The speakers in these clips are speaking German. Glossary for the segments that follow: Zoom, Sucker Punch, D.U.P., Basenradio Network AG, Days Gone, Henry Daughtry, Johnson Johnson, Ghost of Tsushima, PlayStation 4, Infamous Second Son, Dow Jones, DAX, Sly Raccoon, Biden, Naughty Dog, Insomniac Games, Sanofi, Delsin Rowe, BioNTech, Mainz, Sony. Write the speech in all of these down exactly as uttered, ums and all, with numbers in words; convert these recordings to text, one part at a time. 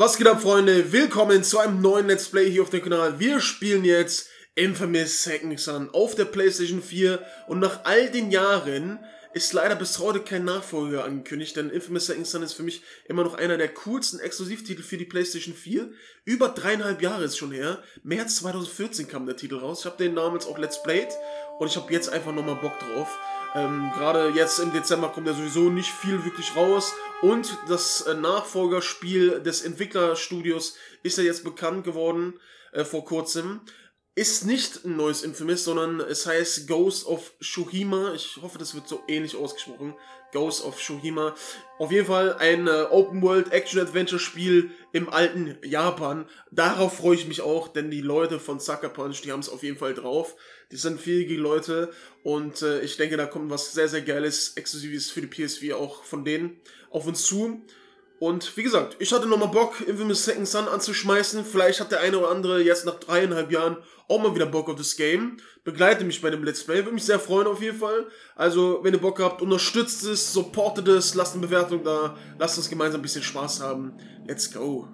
Was geht ab, Freunde? Willkommen zu einem neuen Let's Play hier auf dem Kanal. Wir spielen jetzt Infamous Second Son auf der PlayStation vier und nach all den Jahren ist leider bis heute kein Nachfolger angekündigt, denn Infamous Second Son ist für mich immer noch einer der coolsten Exklusivtitel für die PlayStation vier. Über dreieinhalb Jahre ist schon her. März zweitausendvierzehn kam der Titel raus. Ich habe den damals auch Let's Played und ich habe jetzt einfach nochmal Bock drauf. Ähm, gerade jetzt im Dezember kommt ja sowieso nicht viel wirklich raus und das äh, Nachfolgerspiel des Entwicklerstudios ist ja jetzt bekannt geworden äh, vor kurzem. Ist nicht ein neues Infamous, sondern es heißt Ghost of Tsushima. Ich hoffe, das wird so ähnlich ausgesprochen. Ghost of Tsushima. Auf jeden Fall ein äh, Open-World-Action-Adventure-Spiel im alten Japan. Darauf freue ich mich auch, denn die Leute von Sucker Punch, die haben es auf jeden Fall drauf. Die sind fähige Leute und äh, ich denke, da kommt was sehr, sehr Geiles, Exklusives für die P S vier auch von denen auf uns zu. Und wie gesagt, ich hatte nochmal Bock, Infamous Second Son anzuschmeißen. Vielleicht hat der eine oder andere jetzt nach dreieinhalb Jahren auch mal wieder Bock auf das Game. Begleite mich bei dem Let's Play, würde mich sehr freuen auf jeden Fall. Also, wenn ihr Bock habt, unterstützt es, supportet es, lasst eine Bewertung da, lasst uns gemeinsam ein bisschen Spaß haben. Let's go!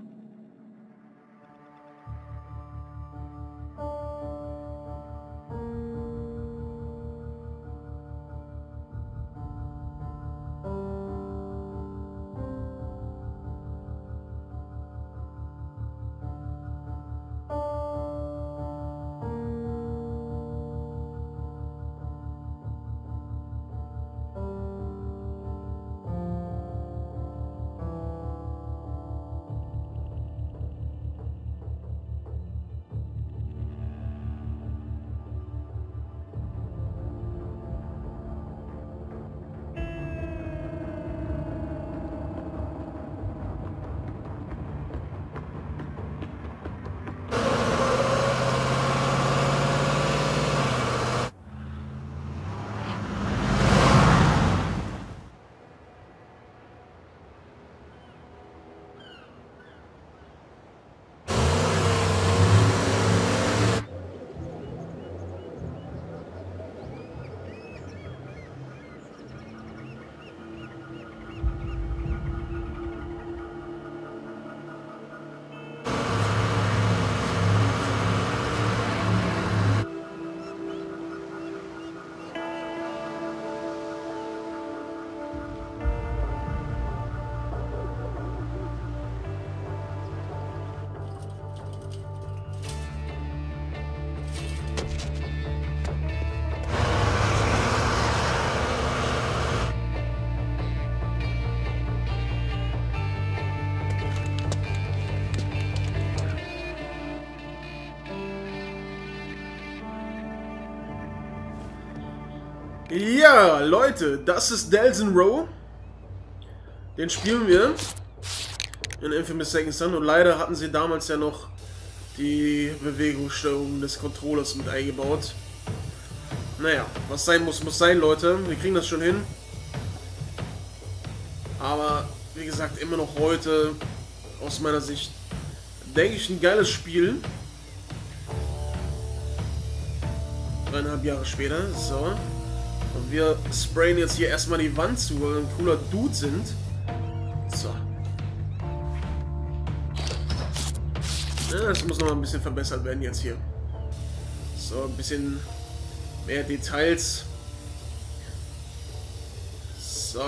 Ja, Leute, das ist Delsin Rowe. Den spielen wir in Infamous Second Son und leider hatten sie damals ja noch die Bewegungssteuerung des Controllers mit eingebaut. Naja, was sein muss, muss sein, Leute. Wir kriegen das schon hin. Aber, wie gesagt, immer noch heute, aus meiner Sicht, denke ich, ein geiles Spiel. Dreieinhalb Jahre später, so. Und wir sprayen jetzt hier erstmal die Wand zu, weil wir ein cooler Dude sind. So. Ja, das muss noch mal ein bisschen verbessert werden jetzt hier. So, ein bisschen mehr Details. So.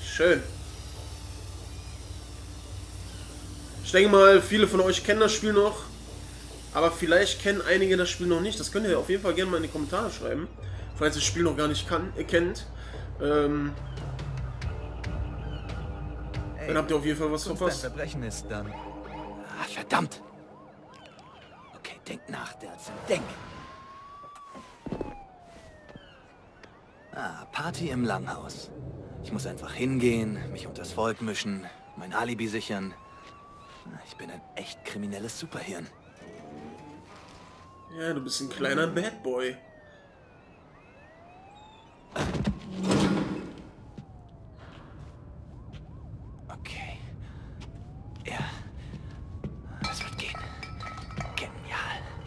Schön. Ich denke mal, viele von euch kennen das Spiel noch. Aber vielleicht kennen einige das Spiel noch nicht. Das könnt ihr auf jeden Fall gerne mal in die Kommentare schreiben. Falls ihr das Spiel noch gar nicht kann, kennt, ähm, dann habt ihr auf jeden Fall was verpasst. Das Verbrechen ist dann. Ah, verdammt! Okay, denk nach, Delsin. Denk! Ah, Party im Langhaus. Ich muss einfach hingehen, mich unters Volk mischen, mein Alibi sichern. Ich bin ein echt kriminelles Superhirn. Ja, du bist ein kleiner Bad Boy. Okay. Ja. Das wird gehen. Genial.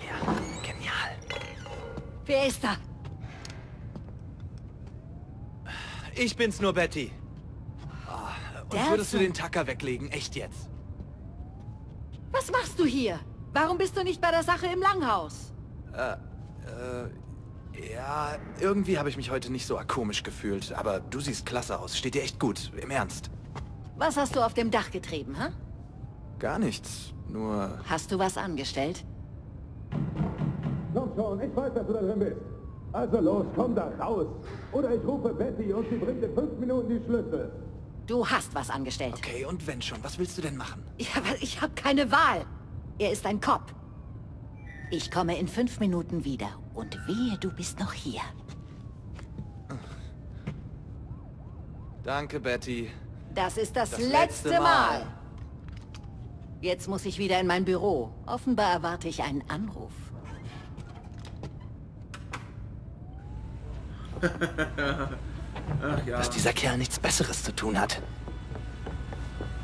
Ja, genial. Wer ist da? Ich bin's nur, Betty. Oh, und würdest du den Tacker weglegen? Echt jetzt? Was machst du hier? Warum bist du nicht bei der Sache im Langhaus? Äh, äh, ja, irgendwie habe ich mich heute nicht so komisch gefühlt, aber du siehst klasse aus, steht dir echt gut, im Ernst. Was hast du auf dem Dach getrieben, hä? Gar nichts, nur... Hast du was angestellt? Komm schon, ich weiß, dass du da drin bist. Also los, komm da raus. Oder ich rufe Betty und sie bringt in fünf Minuten die Schlüssel. Du hast was angestellt. Okay, und wenn schon, was willst du denn machen? Ja, weil ich habe keine Wahl. Er ist ein Cop. Ich komme in fünf Minuten wieder. Und wehe, du bist noch hier. Danke, Betty. Das ist das, das letzte, letzte Mal. Mal. Jetzt muss ich wieder in mein Büro. Offenbar erwarte ich einen Anruf. Ach ja. Dass dieser Kerl nichts Besseres zu tun hat.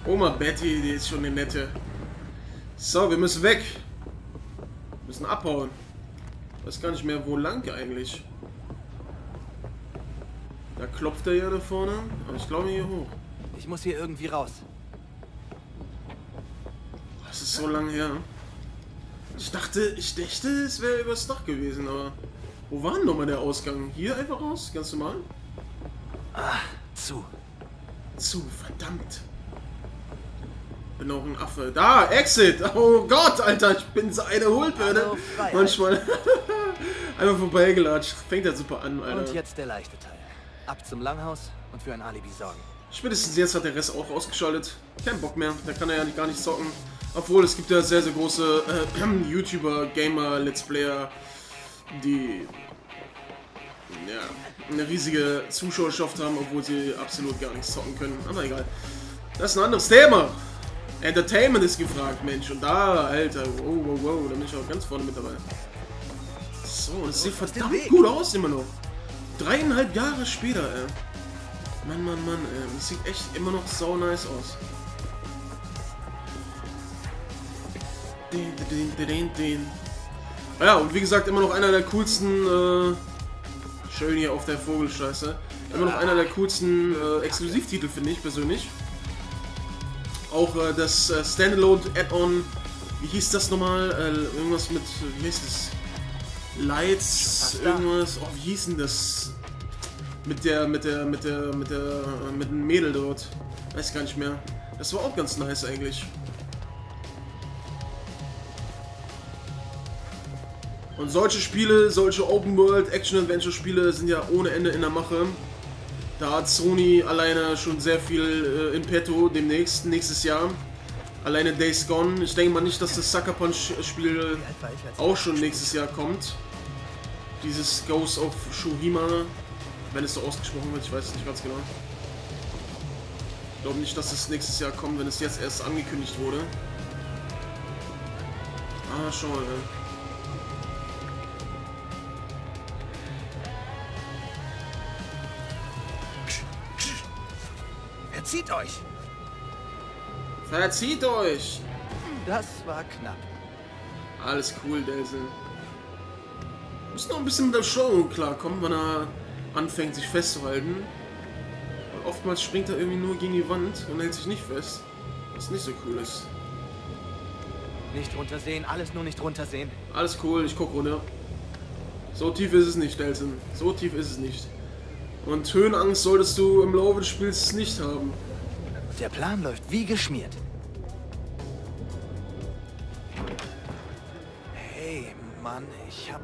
Oma Betty, die ist schon eine nette. So, wir müssen weg. Wir müssen abhauen. Ich weiß gar nicht mehr, wo lang eigentlich. Da klopft er ja da vorne. Aber ich glaube hier hoch. Ich muss hier irgendwie raus. Das ist so lange her. Ich dachte, ich dachte, es wäre übers Dach gewesen, aber... Wo war denn nochmal der Ausgang? Hier einfach raus? Ganz normal? Ah, zu. Zu, verdammt. Bin auch ein Affe. Da, Exit! Oh Gott, Alter, ich bin so eine Hohlbirne. Manchmal. Einfach vorbeigelatscht. Fängt ja super an, Alter. Und jetzt der leichte Teil. Ab zum Langhaus und für ein Alibi sorgen. Spätestens jetzt hat der Rest auch ausgeschaltet. Kein Bock mehr, da kann er ja gar nicht zocken. Obwohl, es gibt ja sehr, sehr große äh, YouTuber, Gamer, Let's Player, die ja, eine riesige Zuschauerschaft haben, obwohl sie absolut gar nichts zocken können. Aber egal. Das ist ein anderes Thema. Entertainment ist gefragt, Mensch. Und da, Alter, wow, wow, wow, da bin ich auch ganz vorne mit dabei. So, das sieht verdammt gut aus immer noch. Dreieinhalb Jahre später, ey. Mann, Mann, Mann, ey. Das sieht echt immer noch so nice aus. Din, din, din, din, din. Ja, und wie gesagt, immer noch einer der coolsten, äh, schön hier auf der Vogelscheiße, immer noch einer der coolsten äh, Exklusivtitel, finde ich persönlich. Auch äh, das äh, Standalone-Add-on, wie hieß das nochmal, äh, irgendwas mit, wie hieß das, Lights, irgendwas, oh, wie hieß denn das, mit der, mit der, mit der, mit der, äh, mit dem Mädel dort, weiß gar nicht mehr, das war auch ganz nice eigentlich. Und solche Spiele, solche Open-World-Action-Adventure-Spiele sind ja ohne Ende in der Mache. Da hat Sony alleine schon sehr viel äh, in petto demnächst, nächstes Jahr. Alleine Days Gone. Ich denke mal nicht, dass das Sucker Punch-Spiel auch schon nächstes Jahr kommt. Dieses Ghost of Tsushima, wenn es so ausgesprochen wird, ich weiß es nicht ganz genau. Ich glaube nicht, dass es nächstes Jahr kommt, wenn es jetzt erst angekündigt wurde. Ah, schau mal, ey. Verzieht euch! Verzieht euch! Das war knapp. Alles cool, Delsin. Wir müssen noch ein bisschen mit der Show klarkommen, wenn er anfängt, sich festzuhalten. Weil oftmals springt er irgendwie nur gegen die Wand und hält sich nicht fest. Was nicht so cool ist. Nicht runtersehen, alles nur nicht runtersehen. Alles cool, ich guck runter. So tief ist es nicht, Delsin. So tief ist es nicht. Und Höhenangst solltest du im Laufe des Spiels nicht haben. Der Plan läuft wie geschmiert. Hey, Mann, ich hab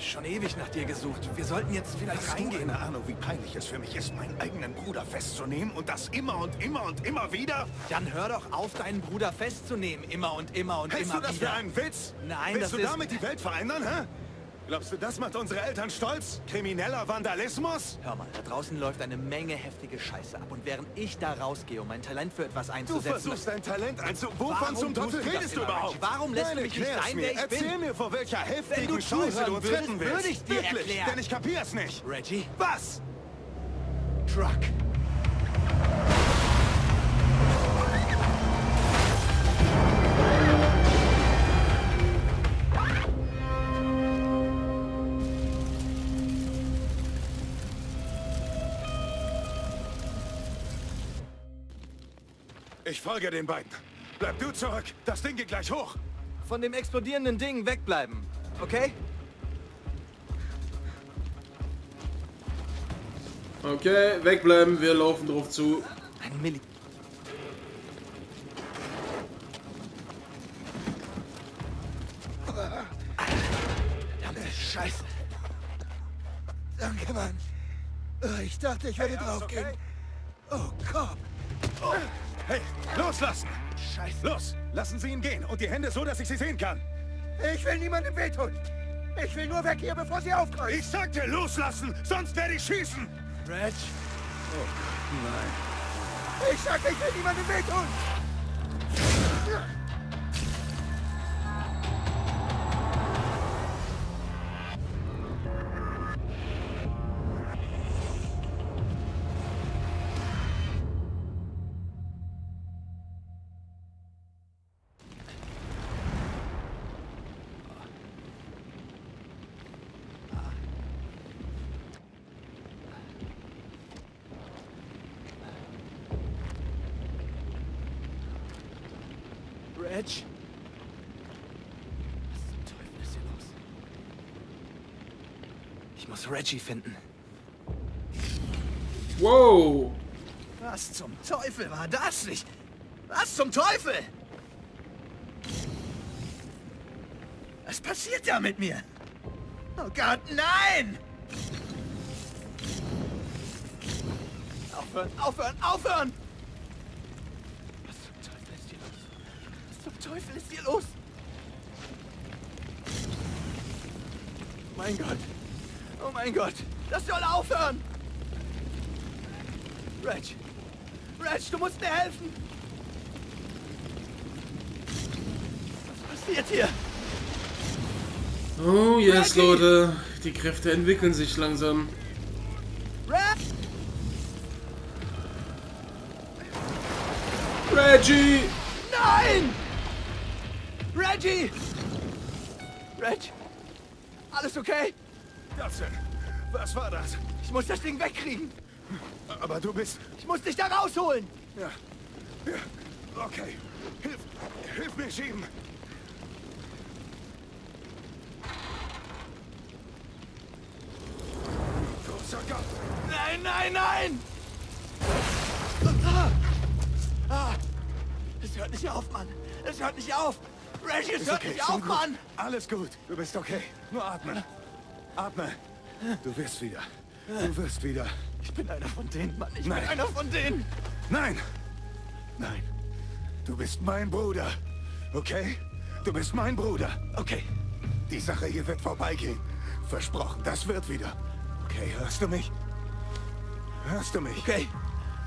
schon ewig nach dir gesucht. Wir sollten jetzt vielleicht Hast reingehen. Hast du eine Ahnung, wie peinlich es für mich ist, meinen eigenen Bruder festzunehmen und das immer und immer und immer wieder? Dann hör doch auf, deinen Bruder festzunehmen, immer und immer und Hältst immer wieder. Hältst du das für einen Witz? Nein, Willst das du ist... damit die Welt verändern, hä? Glaubst du, das macht unsere Eltern stolz? Krimineller Vandalismus? Hör mal, da draußen läuft eine Menge heftige Scheiße ab. Und während ich da rausgehe, um mein Talent für etwas einzusetzen... Du versuchst dein Talent einzusetzen? Wovon zum Teufel redest du überhaupt? Warum lässt du mich nicht sein, wer ich bin? Erzähl mir, vor welcher heftigen Scheiße du uns retten willst. Würde ich dir erklären. Denn ich kapier's nicht. Reggie? Was? Truck. Ich folge den beiden. Bleib du zurück. Das Ding geht gleich hoch. Von dem explodierenden Ding wegbleiben, okay? Okay, wegbleiben. Wir laufen drauf zu. Ein Milli. Scheiße. Danke, Mann. Ich dachte, ich werde hey, draufgehen. Okay? Oh, Gott. Oh. Hey, loslassen. Scheiße. Los, lassen Sie ihn gehen und die Hände so, dass ich sie sehen kann. Ich will niemandem wehtun. Ich will nur weg hier, bevor sie aufkreuzt. Ich sagte, loslassen, sonst werde ich schießen. Brad? Oh, nein. Ich sagte, ich will niemandem wehtun. Edge? Was zum Teufel ist hier los? Ich muss Reggie finden. Wow! Was zum Teufel war das nicht? Was zum Teufel? Was passiert da mit mir? Oh Gott, nein! Aufhören, aufhören, aufhören! Was ist hier los? Mein Gott. Oh mein Gott. Das soll aufhören. Reg. Reg, du musst mir helfen. Was passiert hier? Oh, yes, Reggie. Leute. Die Kräfte entwickeln sich langsam. Reg. Reggie! Nein! Reggie! Reg! Alles okay? Delsin, was war das? Ich muss das Ding wegkriegen. Aber du bist... Ich muss dich da rausholen! Ja. Ja. Okay. Hilf... Hilf mir schieben! Großer Gott! Nein, nein, nein! Ah. Ah. Es hört nicht auf, Mann! Es hört nicht auf! Reggie, es hört nicht auf, Mann! Alles gut, du bist okay. Nur atmen. Atme. Du wirst wieder. Du wirst wieder. Ich bin einer von denen, Mann. Ich bin einer von denen. Nein. Nein. Du bist mein Bruder. Okay? Du bist mein Bruder. Okay. Die Sache hier wird vorbeigehen. Versprochen, das wird wieder. Okay, hörst du mich? Hörst du mich? Okay.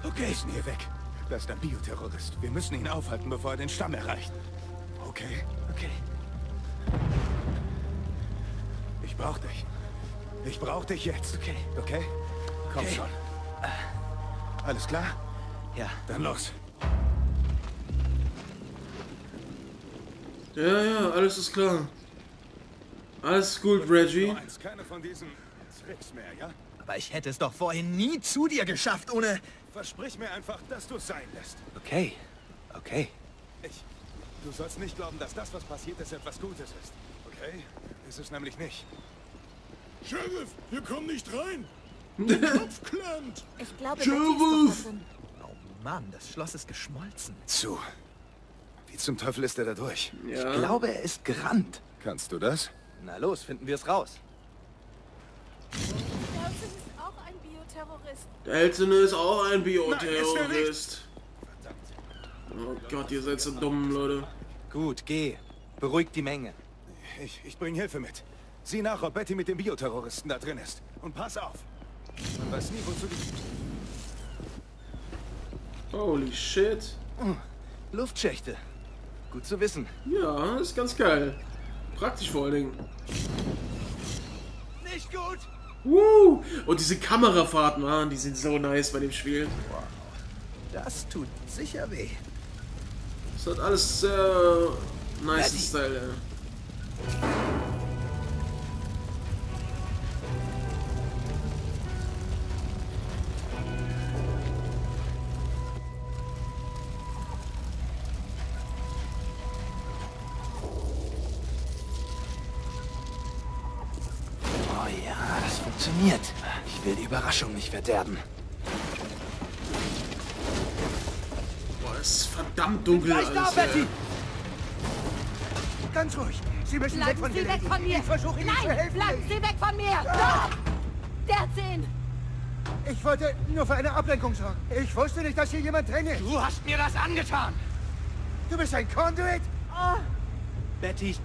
Okay. Wir müssen hier weg. Das ist ein Bioterrorist. Wir müssen ihn aufhalten, bevor er den Stamm erreicht. Okay, okay. Ich brauch dich. Ich brauch dich jetzt. Okay. Okay? Komm okay. schon. Alles klar? Ja. Dann los. Ja, ja, alles ist klar. Alles ist gut, Reggie. Keine von diesen Tricks mehr, ja? Aber ich hätte es doch vorhin nie zu dir geschafft, ohne... Versprich mir einfach, dass du es sein lässt. Okay, okay. Ich... Du sollst nicht glauben, dass das, was passiert ist, etwas Gutes ist. Okay? Ist es nämlich nicht. Sheriff, wir kommen nicht rein! Der Kopf klemmt! Ich glaube, Sheriff! Oh Mann, das Schloss ist geschmolzen. Zu. Wie zum Teufel ist er da durch? Ja. Ich glaube, er ist gerannt. Kannst du das? Na los, finden wir es raus. Delsin ist auch ein Bioterrorist. Delsin ist auch ein Bioterrorist. Oh Gott, ihr seid so dumm, Leute. Gut, geh. Beruhigt die Menge. Ich, ich bringe Hilfe mit. Sieh nach, ob Betty mit dem Bioterroristen da drin ist. Und pass auf. Man weiß nie, wozu die... Holy shit. Luftschächte. Gut zu wissen. Ja, ist ganz geil. Praktisch vor allen Dingen. Nicht gut. Woo! Und diese Kamerafahrten, Mann, die sind so nice bei dem Spiel. Wow. Das tut sicher weh. Das hat alles sehr nice Style, ja. funktioniert. Ich will die Überraschung nicht verderben. Boah, es ist verdammt dunkel. Alles, da, Betty. Ganz ruhig. Sie müssen bleiben weg von, Sie weg von mir. Ich versuche Ihnen zu helfen. Bleiben Sie weg von mir. Ah. Der zehn. Ich wollte nur für eine Ablenkung sorgen. Ich wusste nicht, dass hier jemand drin ist. Du hast mir das angetan. Du bist ein Conduit. Oh. Betty,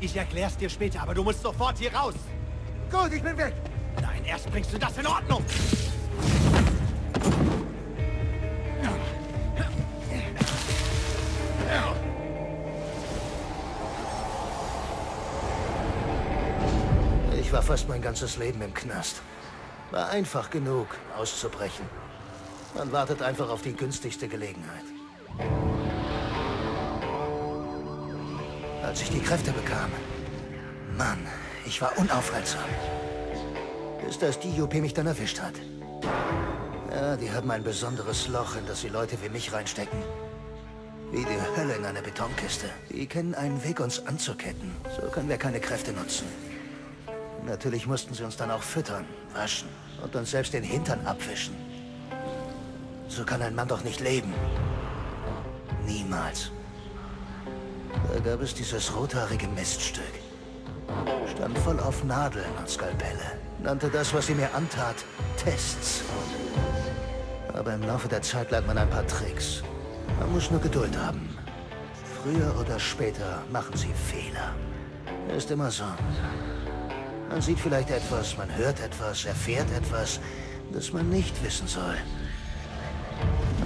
ich erklär's dir später, aber du musst sofort hier raus. Gut, ich bin weg. Nein, erst bringst du das in Ordnung. Ich war fast mein ganzes Leben im Knast. War einfach genug, auszubrechen. Man wartet einfach auf die günstigste Gelegenheit. Als ich die Kräfte bekam, Mann, ich war unaufhaltsam. Bis das D U P mich dann erwischt hat. Ja, die haben ein besonderes Loch, in das sie Leute wie mich reinstecken. Wie die Hölle in eine Betonkiste. Die kennen einen Weg, uns anzuketten. So können wir keine Kräfte nutzen. Natürlich mussten sie uns dann auch füttern, waschen und uns selbst den Hintern abwischen. So kann ein Mann doch nicht leben. Niemals. Da gab es dieses rothaarige Miststück. Stand voll auf Nadeln und Skalpelle. Nannte das, was sie mir antat, Tests. Aber im Laufe der Zeit lernt man ein paar Tricks. Man muss nur Geduld haben. Früher oder später machen sie Fehler. Ist immer so. Man sieht vielleicht etwas, man hört etwas, erfährt etwas, das man nicht wissen soll.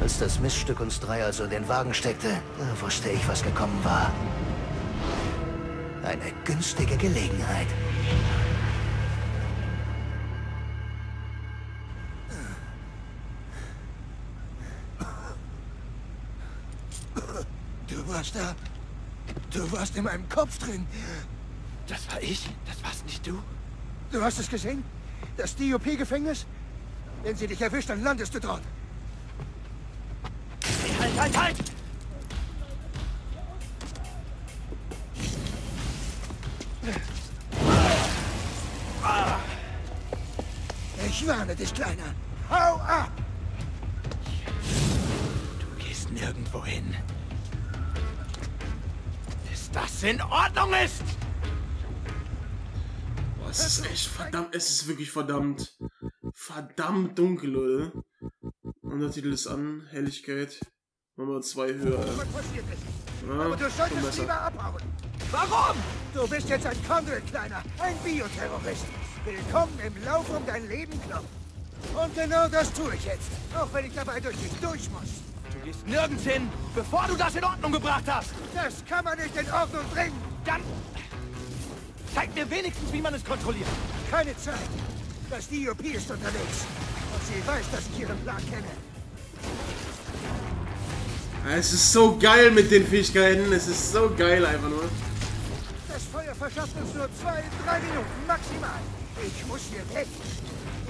Als das Miststück uns drei also in den Wagen steckte, da wusste ich, was gekommen war. Eine günstige Gelegenheit. Du warst da. Du warst in meinem Kopf drin. Das war ich? Das warst nicht du? Du hast es gesehen? Das D U P-Gefängnis? Wenn sie dich erwischt, dann landest du dort. Halt, halt, halt! Ich warne dich, Kleiner. Hau ab! Du gehst nirgendwo hin. Bis das in Ordnung ist! Es ist echt verdammt, es ist wirklich verdammt, verdammt dunkel, Leute. Untertitel ist an, Helligkeit. Machen wir zwei höher. Ja, aber du solltest lieber abhauen. Warum? Du bist jetzt ein Conduit, Kleiner, ein Bioterrorist. Willkommen im Lauf um dein Leben, Klopp. Und genau das tue ich jetzt, auch wenn ich dabei durch dich durch muss. Du gehst nirgends hin, bevor du das in Ordnung gebracht hast. Das kann man nicht in Ordnung bringen. Dann... Zeig mir wenigstens, wie man es kontrolliert. Keine Zeit. Das D U P ist unterwegs. Und sie weiß, dass ich ihren Plan kenne. Es ist so geil mit den Fähigkeiten. Es ist so geil einfach nur. Das Feuer verschafft uns nur zwei, drei Minuten maximal. Ich muss hier weg.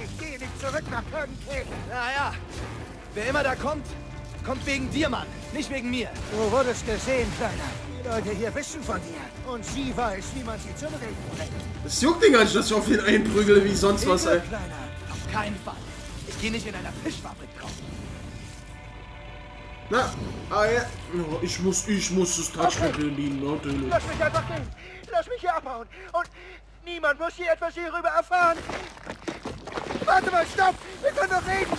Ich gehe nicht zurück nach Körnkäden. Naja, wer immer da kommt, kommt wegen dir, Mann. Nicht wegen mir. Du wurdest gesehen, Kleiner. Die Leute hier wissen von dir. Und sie weiß, wie man sie zum Reden bringt. Es juckt den gar nicht, dass ich auf den einprügele wie sonst was, ey. Kleiner, auf keinen Fall. Ich gehe nicht in einer Fischfabrik kaufen. Na, ah ja. Oh, ich muss, ich muss das Touchmittel liegen, natürlich. Lass mich einfach gehen. Lass mich hier abhauen. Und niemand muss hier etwas hierüber erfahren. Warte mal, stopp. Wir können doch reden.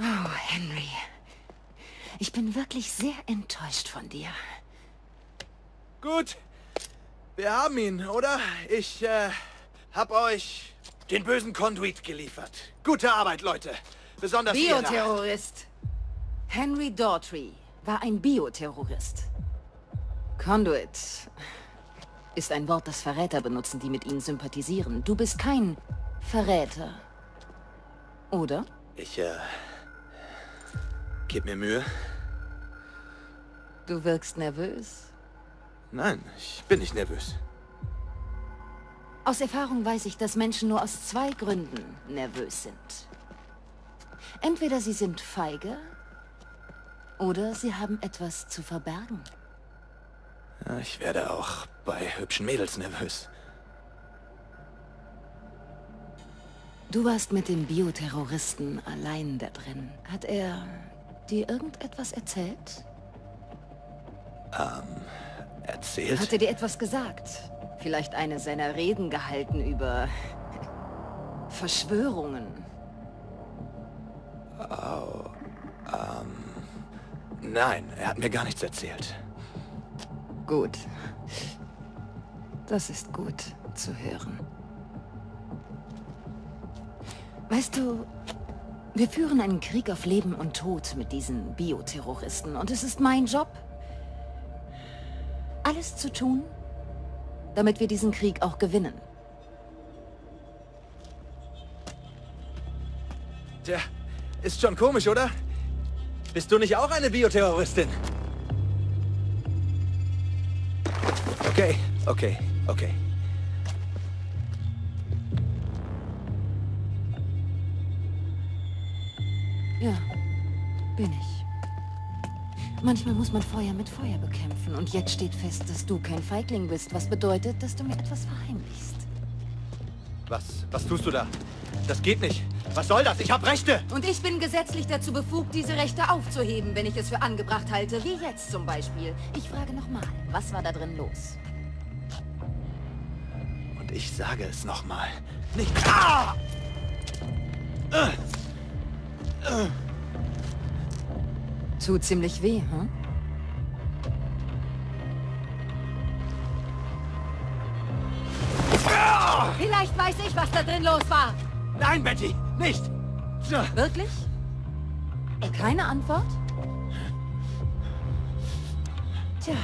Oh, Henry. Ich bin wirklich sehr enttäuscht von dir. Gut. Wir haben ihn, oder? Ich, äh, hab euch den bösen Conduit geliefert. Gute Arbeit, Leute. Besonders ihr. Bioterrorist. Henry Daughtry war ein Bioterrorist. Conduit ist ein Wort, das Verräter benutzen, die mit ihnen sympathisieren. Du bist kein Verräter. Oder? Ich, äh... gib mir Mühe. Du wirkst nervös. Nein, ich bin nicht nervös. Aus Erfahrung weiß ich, dass Menschen nur aus zwei Gründen nervös sind. Entweder sie sind feige, oder sie haben etwas zu verbergen. Ja, ich werde auch bei hübschen Mädels nervös. Du warst mit dem Bioterroristen allein da drin. Hat er dir irgendetwas erzählt? Ähm, erzählt? Hat er dir etwas gesagt? Vielleicht eine seiner Reden gehalten über Verschwörungen? Oh, ähm, nein, er hat mir gar nichts erzählt. Gut. Das ist gut zu hören. Weißt du, wir führen einen Krieg auf Leben und Tod mit diesen Bioterroristen und es ist mein Job, alles zu tun, damit wir diesen Krieg auch gewinnen. Tja, ist schon komisch, oder? Bist du nicht auch eine Bioterroristin? Okay, okay, okay. Ja, bin ich. Manchmal muss man Feuer mit Feuer bekämpfen. Und jetzt steht fest, dass du kein Feigling bist, was bedeutet, dass du mir etwas verheimlichst. Was? Was tust du da? Das geht nicht. Was soll das? Ich habe Rechte! Und ich bin gesetzlich dazu befugt, diese Rechte aufzuheben, wenn ich es für angebracht halte. Wie jetzt zum Beispiel. Ich frage nochmal, was war da drin los? Und ich sage es nochmal. Nicht... Ah! Ah! Tut ziemlich weh, hm? Vielleicht weiß ich, was da drin los war. Nein, Betty, nicht! Wirklich? Keine Antwort? Tja.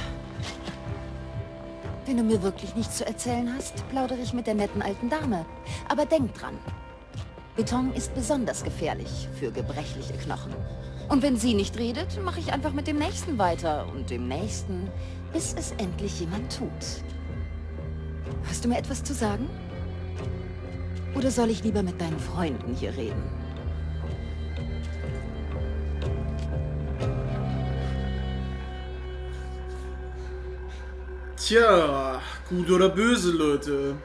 Wenn du mir wirklich nichts zu erzählen hast, plaudere ich mit der netten alten Dame. Aber denk dran. Beton ist besonders gefährlich für gebrechliche Knochen. Und wenn sie nicht redet, mache ich einfach mit dem Nächsten weiter. Und dem Nächsten, bis es endlich jemand tut. Hast du mir etwas zu sagen? Oder soll ich lieber mit deinen Freunden hier reden? Tja, gut oder böse, Leute.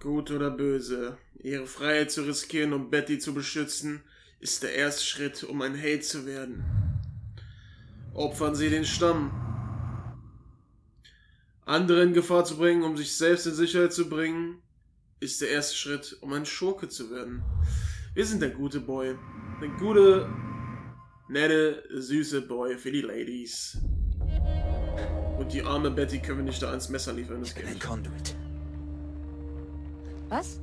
Gut oder böse, ihre Freiheit zu riskieren, um Betty zu beschützen, ist der erste Schritt, um ein Held zu werden. Opfern sie den Stamm. Andere in Gefahr zu bringen, um sich selbst in Sicherheit zu bringen, ist der erste Schritt, um ein Schurke zu werden. Wir sind der gute Boy. Der gute, nette, süße Boy für die Ladies. Und die arme Betty können wir nicht da ans Messer liefern, das geht nicht. Was?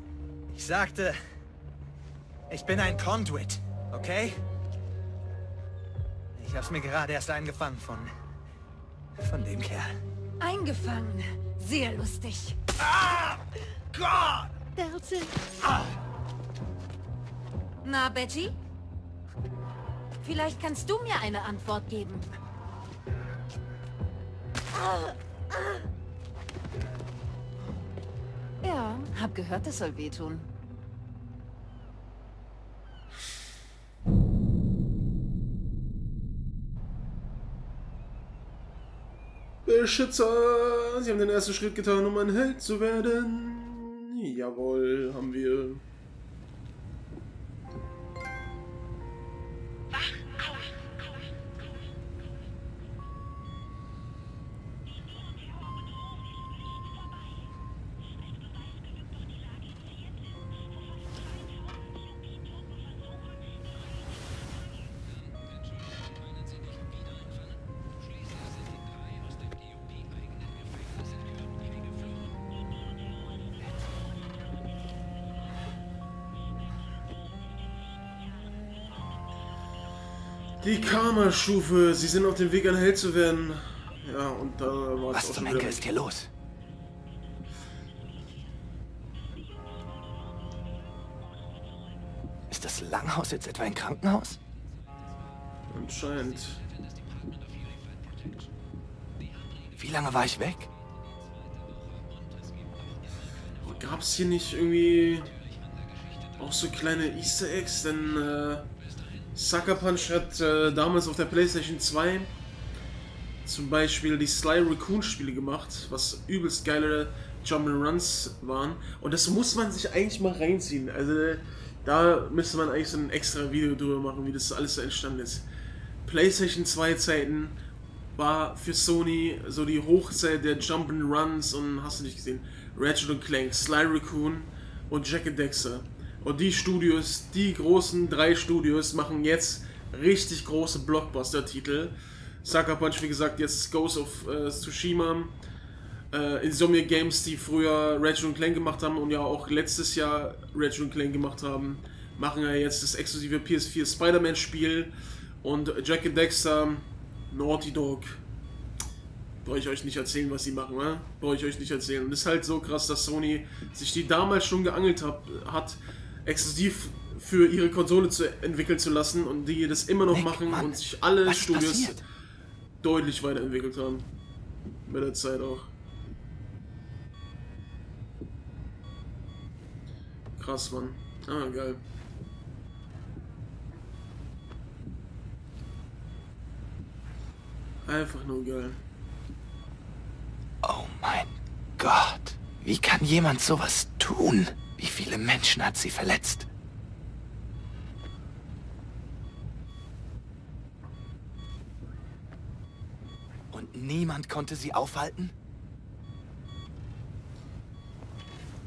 Ich sagte, ich bin ein Conduit, okay? Ich hab's mir gerade erst eingefangen von... von dem Kerl. Eingefangen? Sehr lustig. Ah! Gott! Delsin. Ah! Na, Betty? Vielleicht kannst du mir eine Antwort geben. Ah! Ah! Ja, hab gehört, das soll wehtun. Beschützer! Sie haben den ersten Schritt getan, um ein Held zu werden. Jawohl, haben wir. Die Karma-Stufe, sie sind auf dem Weg, ein Held zu werden. Ja, und da war es auch schon wieder. Was zum Henker ist hier los? Ist das Langhaus jetzt etwa ein Krankenhaus? Anscheinend. Wie lange war ich weg? Gab es hier nicht irgendwie auch so kleine Easter Eggs? Denn äh, Sucker Punch hat äh, damals auf der PlayStation zwei zum Beispiel die Sly Raccoon Spiele gemacht, was übelst geile Jump'n'Runs waren. Und das muss man sich eigentlich mal reinziehen. Also da müsste man eigentlich so ein extra Video drüber machen, wie das alles so entstanden ist. PlayStation zwei Zeiten war für Sony so die Hochzeit der Jump'n'Runs und hast du nicht gesehen. Ratchet und Clank, Sly Raccoon und Jack and Dexter. Und die Studios, die großen drei Studios machen jetzt richtig große Blockbuster-Titel. Sucker Punch, wie gesagt, jetzt Ghost of äh, Tsushima, äh, Insomniac Games, die früher Ratchet und Clank gemacht haben und ja auch letztes Jahr Ratchet und Clank gemacht haben, machen ja jetzt das exklusive P S vier Spider-Man-Spiel, und Jack and Dexter, Naughty Dog. Brauche ich euch nicht erzählen, was sie machen, ne? Brauche ich euch nicht erzählen. Und es ist halt so krass, dass Sony sich die damals schon geangelt hab, hat, exklusiv für ihre Konsole zu entwickeln zu lassen, und die das immer noch Nick, machen Mann, und sich alle Studios passiert? deutlich weiterentwickelt haben. Mit der Zeit auch. Krass, Mann. Ah, geil. Einfach nur geil. Oh mein Gott, wie kann jemand sowas tun? Wie viele Menschen hat sie verletzt? Und niemand konnte sie aufhalten?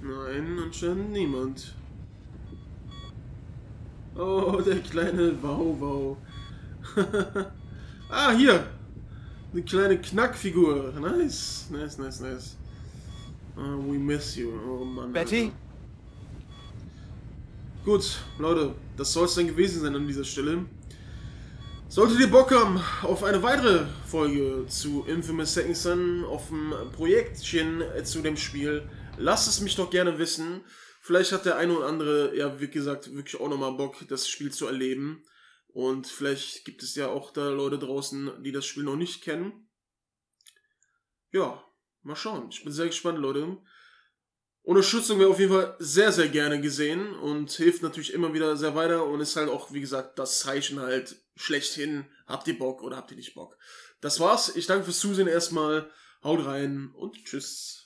Nein, anscheinend niemand. Oh, der kleine Wow-Wow. Ah, hier! Eine kleine Knackfigur. Nice, nice, nice, nice. Uh, we miss you. Oh Mann. Betty? Alter. Gut, Leute, das soll es dann gewesen sein an dieser Stelle. Solltet ihr Bock haben auf eine weitere Folge zu Infamous Second Son, auf dem Projektchen zu dem Spiel, lasst es mich doch gerne wissen. Vielleicht hat der eine oder andere, ja wie gesagt, wirklich auch nochmal Bock, das Spiel zu erleben. Und vielleicht gibt es ja auch da Leute draußen, die das Spiel noch nicht kennen. Ja, mal schauen. Ich bin sehr gespannt, Leute. Unterstützung wäre auf jeden Fall sehr, sehr gerne gesehen und hilft natürlich immer wieder sehr weiter und ist halt auch, wie gesagt, das Zeichen halt schlechthin. Habt ihr Bock oder habt ihr nicht Bock? Das war's. Ich danke fürs Zusehen erstmal. Haut rein und tschüss.